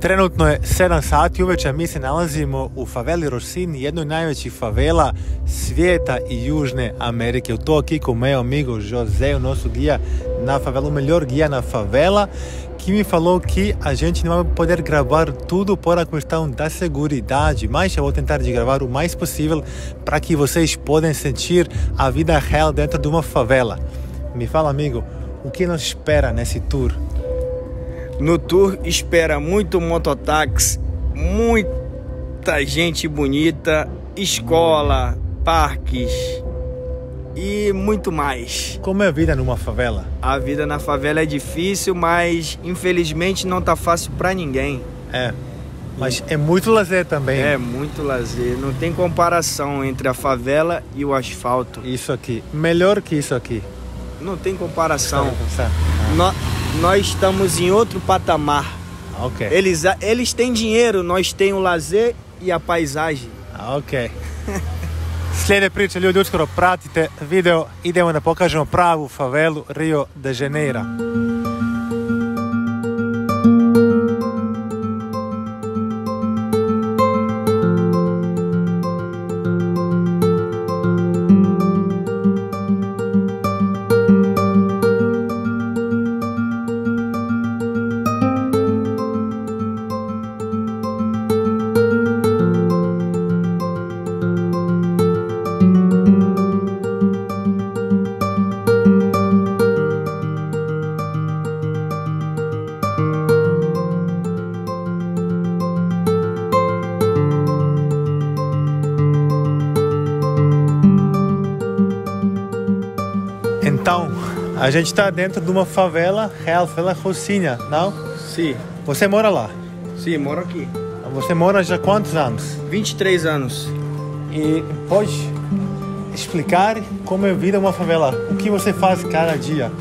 Trenutno je 7 sati uveče, mi se nalazimo u faveli Rocinji, jednoj najvećih favela svijeta i Južne Amerike. Eu tô aqui com meu amigo José, o nosso guia na favela, o melhor guia na favela, que me falou que a gente não vai poder gravar tudo por a questão da seguridade, mas eu vou tentar de gravar o mais possível para que vocês possam sentir a vida real dentro de uma favela. Me fala, amigo, o que nos espera nesse tour? No tour espera muito mototáxi, muita gente bonita, escola, parques e muito mais. Como é a vida numa favela? A vida na favela é difícil, mas infelizmente não tá fácil para ninguém. É, mas é muito lazer também. É muito lazer, não tem comparação entre a favela e o asfalto. Isso aqui, melhor que isso aqui. Não tem comparação. Nós estamos em outro patamar. Ok. Eles têm dinheiro, nós temos o lazer e a paisagem. Ok. Slede priče ljudi, uskoro pratite video, idemo da pokažemo pravu favelu Rio de Janeiro. Então, a gente está dentro de uma favela real, favela Rocinha, não? Sim. Você mora lá? Sim, moro aqui. Você mora já há quantos anos? 23 anos. E pode explicar como é a vida de uma favela? O que você faz cada dia?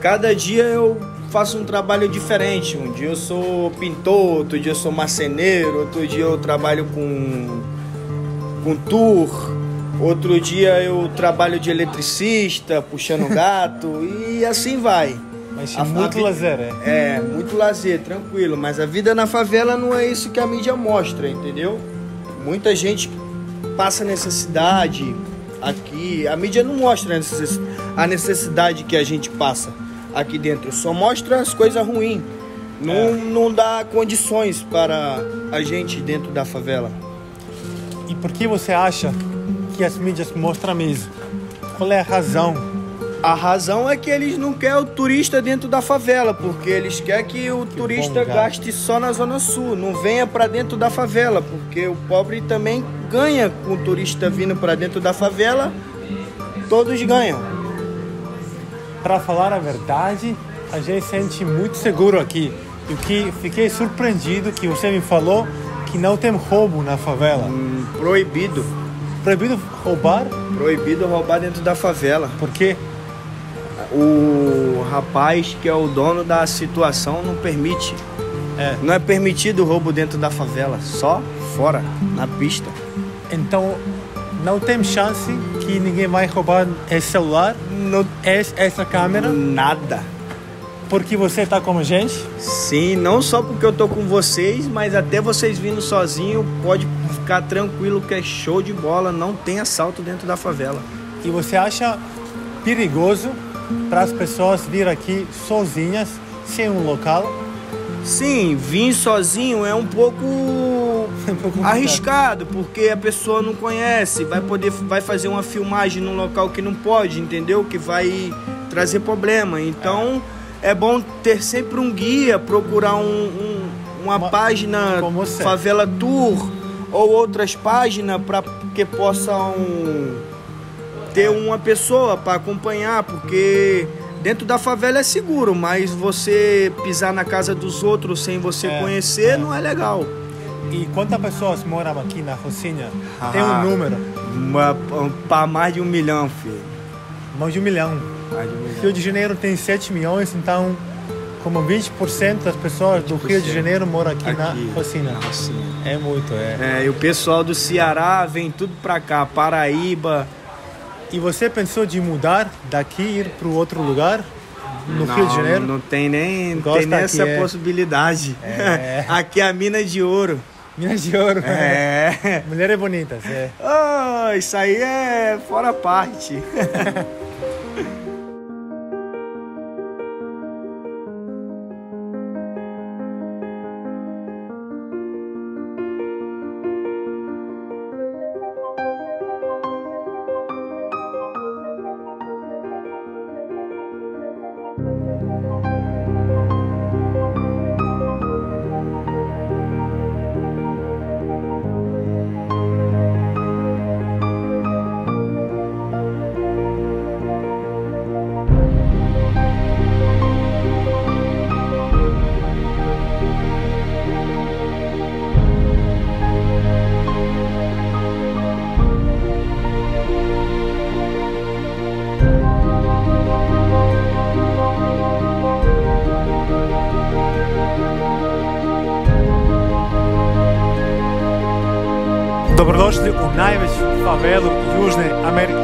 Cada dia eu faço um trabalho diferente. Um dia eu sou pintor, outro dia eu sou marceneiro, outro dia eu trabalho com tour. Outro dia eu trabalho de eletricista, puxando gato e assim vai. Mas é muito lazer, é? É, muito lazer, tranquilo. Mas a vida na favela não é isso que a mídia mostra, entendeu? Muita gente passa necessidade aqui. A mídia não mostra a necessidade que a gente passa aqui dentro. Só mostra as coisas ruins. Não dá condições para a gente dentro da favela. E por que você acha que as mídias mostram mesmo? Qual é a razão? A razão é que eles não querem o turista dentro da favela, porque eles querem que o turista gaste só na Zona Sul, não venha para dentro da favela, porque o pobre também ganha com o turista vindo para dentro da favela, todos ganham. Para falar a verdade, a gente se sente muito seguro aqui. O que fiquei surpreendido que você me falou que não tem roubo na favela. Proibido. Proibido roubar? Proibido roubar dentro da favela. Por quê? O rapaz que é o dono da situação não permite. É. Não é permitido o roubo dentro da favela, só fora, na pista. Então, não tem chance que ninguém vai roubar esse celular, essa câmera? Nada. Porque você está com a gente? Sim, não só porque eu tô com vocês, mas até vocês vindo sozinho, pode ficar tranquilo que é show de bola, não tem assalto dentro da favela. E você acha perigoso para as pessoas vir aqui sozinhas, sem um local? Sim, vir sozinho é um pouco arriscado, porque a pessoa não conhece, vai fazer uma filmagem num local que não pode, entendeu? Que vai trazer problema, então... É bom ter sempre um guia, procurar uma página Favela Tour ou outras páginas para que possam ter uma pessoa para acompanhar, porque dentro da favela é seguro, mas você pisar na casa dos outros sem você conhecer não é legal. E quantas pessoas moram aqui na Rocinha? Tem um número? Para mais de 1 milhão, filho. Mais de 1 milhão? Rio de Janeiro tem 7 milhões, então como 20% das pessoas do Rio de Janeiro moram aqui na Rocinha. É muito, é. E o pessoal do Ceará vem tudo pra cá, Paraíba. E você pensou de mudar daqui, ir pro outro lugar? no Rio de Janeiro? Não tem nem, tem nem essa possibilidade. É. Aqui é a mina de ouro. Minas de ouro. É. Mulher é bonita. É. Oh, isso aí é fora parte. Dobrodošli u najveću favelu Južne Amerike.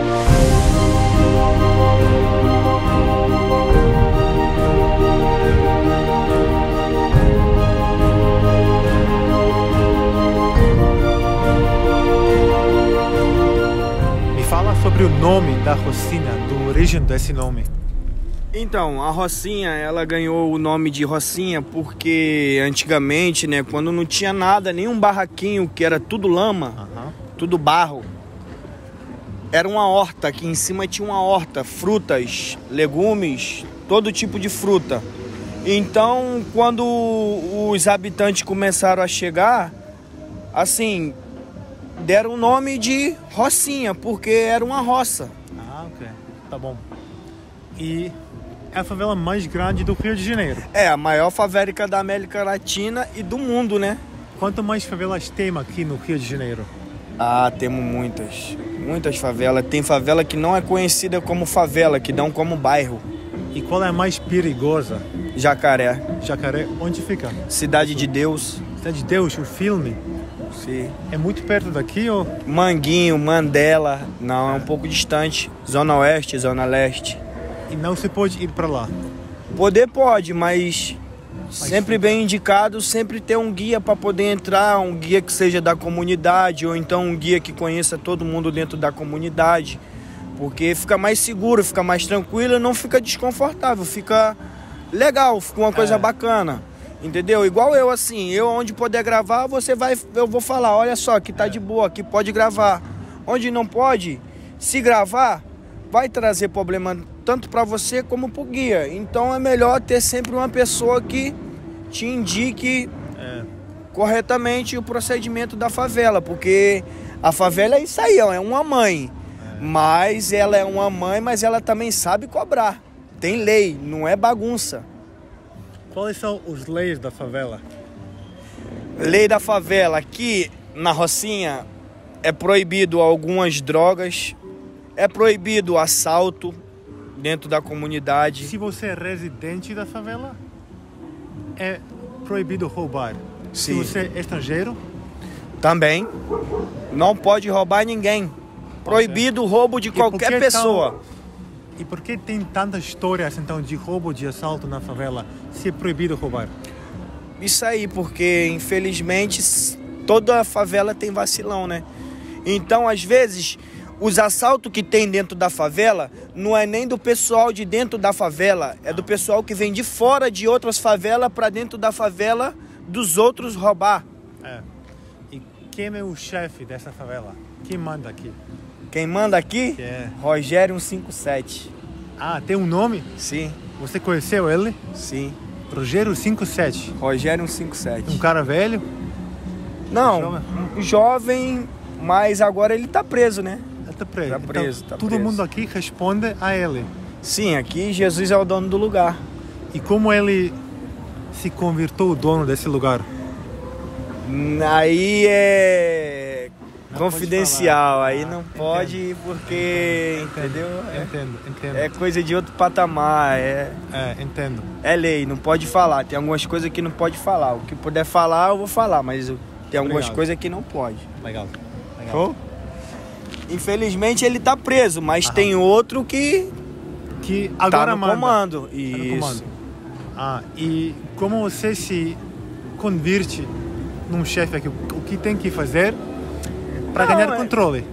Me fala sobre o nome da Rocinha, do origem desse nome. Então, a Rocinha, ela ganhou o nome de Rocinha porque antigamente, né, quando não tinha nada, nenhum barraquinho, que era tudo lama, tudo barro, era uma horta, aqui em cima tinha uma horta, frutas, legumes, todo tipo de fruta. Então, quando os habitantes começaram a chegar, assim, deram o nome de Rocinha, porque era uma roça. Ah, ok. Tá bom. E é a favela mais grande do Rio de Janeiro. É, a maior favela da América Latina e do mundo, né? Quanto mais favelas tem aqui no Rio de Janeiro? Ah, temos muitas. Muitas favelas. Tem favela que não é conhecida como favela, que dão como bairro. E qual é a mais perigosa? Jacaré. Jacaré, onde fica? Cidade de Deus. Cidade de Deus, o filme? Sim. É muito perto daqui ou? Manguinho, Mandela. Não, é um pouco distante. Zona Oeste, Zona Leste. E não se pode ir para lá? Poder pode, mas sempre bem indicado, sempre ter um guia para poder entrar, um guia que seja da comunidade, ou então um guia que conheça todo mundo dentro da comunidade, porque fica mais seguro, fica mais tranquilo, não fica desconfortável, fica legal, fica uma coisa bacana, entendeu? Igual eu, assim, eu onde puder gravar, você vai, eu vou falar, olha só, aqui tá de boa, aqui pode gravar. Onde não pode, se gravar, vai trazer problema tanto para você como para o guia. Então é melhor ter sempre uma pessoa que te indique corretamente o procedimento da favela, porque a favela é isso aí, é uma mãe. Mas ela é uma mãe, mas ela também sabe cobrar. Tem lei, não é bagunça. Quais são as leis da favela? Lei da favela. Aqui na Rocinha é proibido algumas drogas, é proibido o assalto dentro da comunidade. Se você é residente da favela, é proibido roubar. Sim. Se você é estrangeiro? Também. Não pode roubar ninguém. Proibido o roubo de qualquer pessoa. E por que tem tantas histórias então de roubo, de assalto na favela, se é proibido roubar? Isso aí, porque infelizmente toda a favela tem vacilão, né? Então, às vezes, os assaltos que tem dentro da favela não é nem do pessoal de dentro da favela, é do pessoal que vem de fora de outras favelas para dentro da favela dos outros roubar. É. E quem é o chefe dessa favela? Quem manda aqui? Quem manda aqui? É. Rogério 157. Ah, tem um nome? Sim. Você conheceu ele? Sim. Rogério 157. Rogério 157. Um cara velho? Não, jovem, mas agora ele tá preso, né? Tá preso. Então, todo mundo aqui responde a ele. Sim, aqui Jesus é o dono do lugar. E como ele se convertou o dono desse lugar? Aí é confidencial, aí não pode ir porque, entendeu? Entendo. É coisa de outro patamar, entendo. É lei, não pode falar. Tem algumas coisas que não pode falar. O que puder falar, eu vou falar, mas tem algumas coisas que não pode. Legal. Show? Infelizmente ele tá preso, mas tem outro que que agora tá no comando. Isso. Ah, e como você se converte num chefe aqui, o que tem que fazer para ganhar controle?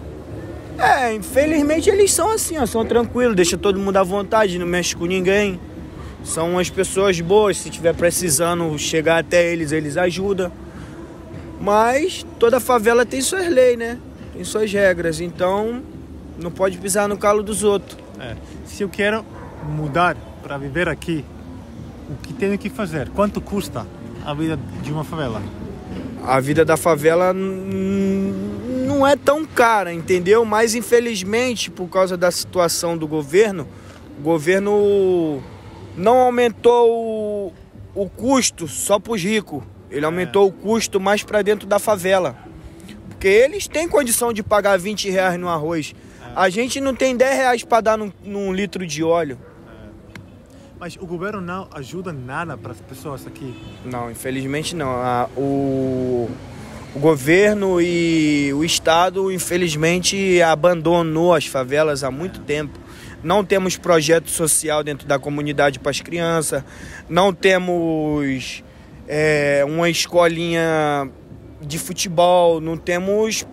É, infelizmente eles são assim, ó, são tranquilos, deixam todo mundo à vontade, não mexe com ninguém. São as pessoas boas, se tiver precisando chegar até eles, eles ajudam. Mas toda favela tem suas leis, né? Tem suas regras, então não pode pisar no calo dos outros. É. Se eu quero mudar para viver aqui, o que tenho que fazer? Quanto custa a vida de uma favela? A vida da favela não é tão cara, entendeu? Mas infelizmente, por causa da situação do governo, o governo não aumentou o custo só para os ricos. Ele aumentou o custo mais para dentro da favela. Porque eles têm condição de pagar 20 reais no arroz. É. A gente não tem 10 reais para dar num litro de óleo. É. Mas o governo não ajuda nada para as pessoas aqui? Não, infelizmente não. O governo e o Estado, infelizmente, abandonou as favelas há muito tempo. Não temos projeto social dentro da comunidade para as crianças. Não temos uma escolinha de futebol, não temos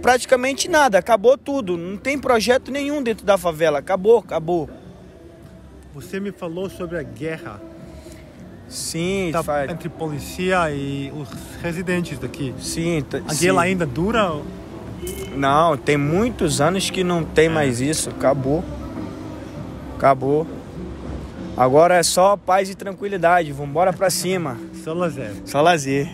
praticamente nada, acabou tudo, não tem projeto nenhum dentro da favela, acabou. Você me falou sobre a guerra. Sim, entre polícia e os residentes daqui. Sim. A guerra ainda dura? Não, tem muitos anos que não tem mais isso, acabou. Agora é só paz e tranquilidade, vamos embora pra cima. Só lazer.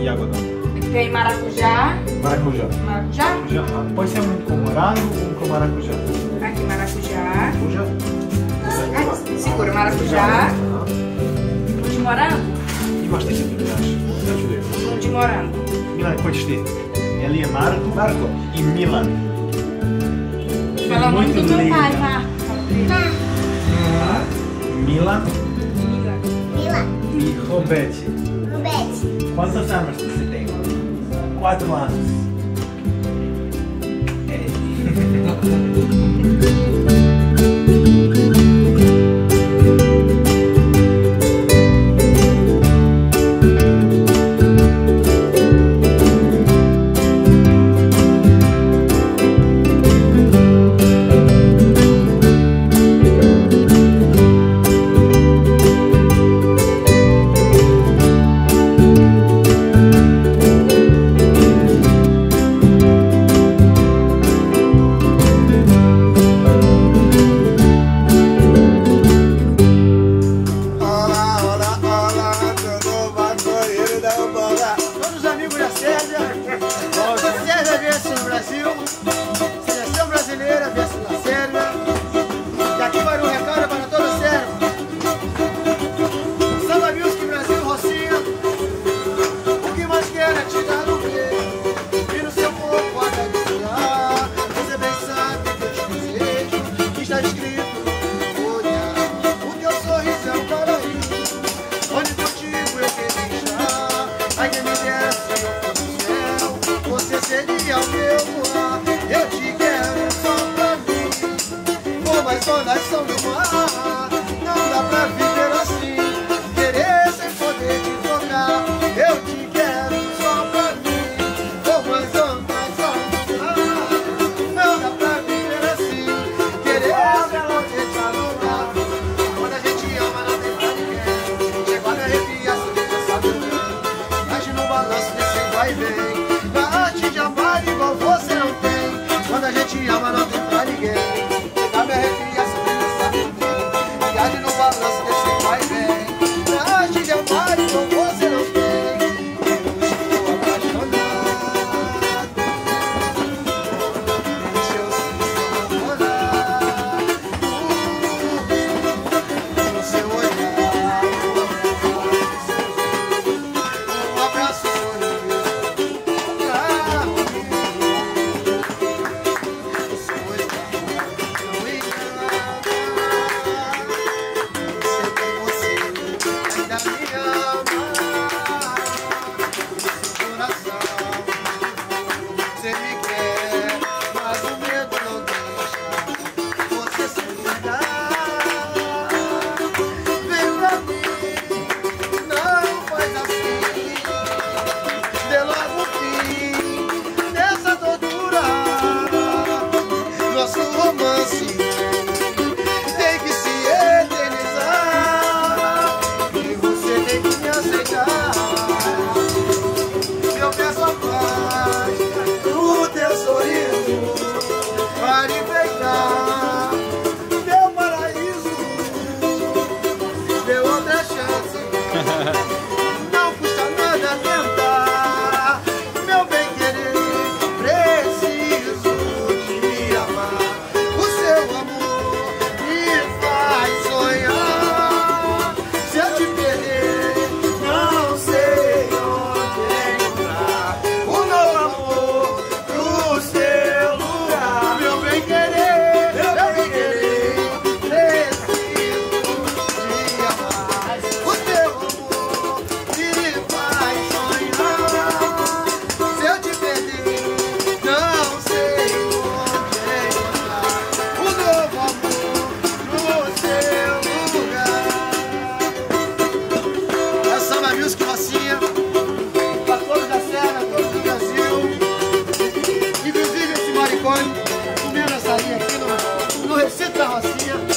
E algodão. Tem maracujá. Pode ser um com morango ou com maracujá. Aqui maracujá. Aqui, segura maracujá. Um de morango. E bastante de morango. Milan, pode ter. Ali é Marco e Milan. Fala muito do meu pai, Marco. Milan. E Roberto. Quantos anos você tem? 4 anos. Não tem pra ninguém. Dá minha arrepia, só tem que saber. Viagem no balanço desse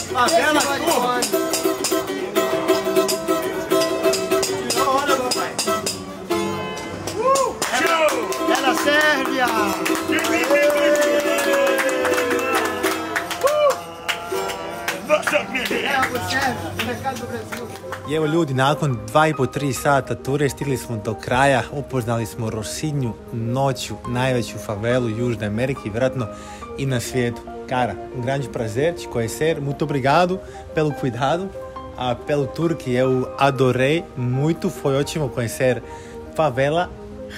Favela Tour. Tirou onda, papai. É da Sérvia. I evo ljudi, nakon 2,5-3 sata ture stigli smo do kraja, upoznali smo Rocinju noću, najveću favelu Južne Amerike i vjerojatno i na svijetu. Cara, grande prazer te conhecer, muito obrigado pelo cuidado, pelo tour que eu adorei muito, foi ótimo conhecer favela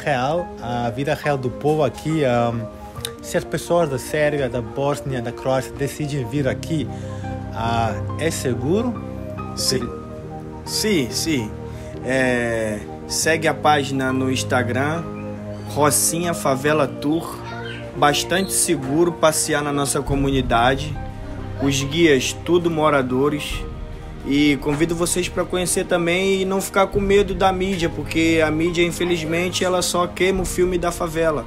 real, a vida real do povo aqui. Se as pessoas da Sérvia, da Bósnia, da Croácia decidem vir aqui, é seguro? Sim, sim. Segue a página no Instagram, Rocinha Favela Tour. Bastante seguro passear na nossa comunidade, os guias tudo moradores, e convido vocês para conhecer também e não ficar com medo da mídia, porque a mídia infelizmente ela só queima o filme da favela.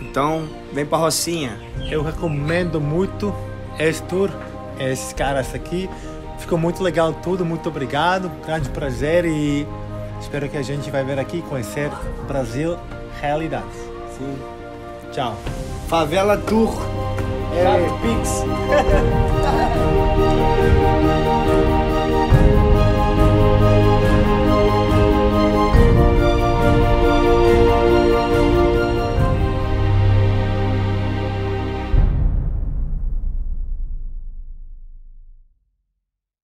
Então vem para Rocinha. Eu recomendo muito esse tour, esses caras aqui, ficou muito legal tudo, muito obrigado, grande prazer e espero que a gente vai ver aqui conhecer Brasil realidade. Sim. Tchau. Favela Tour, Pix.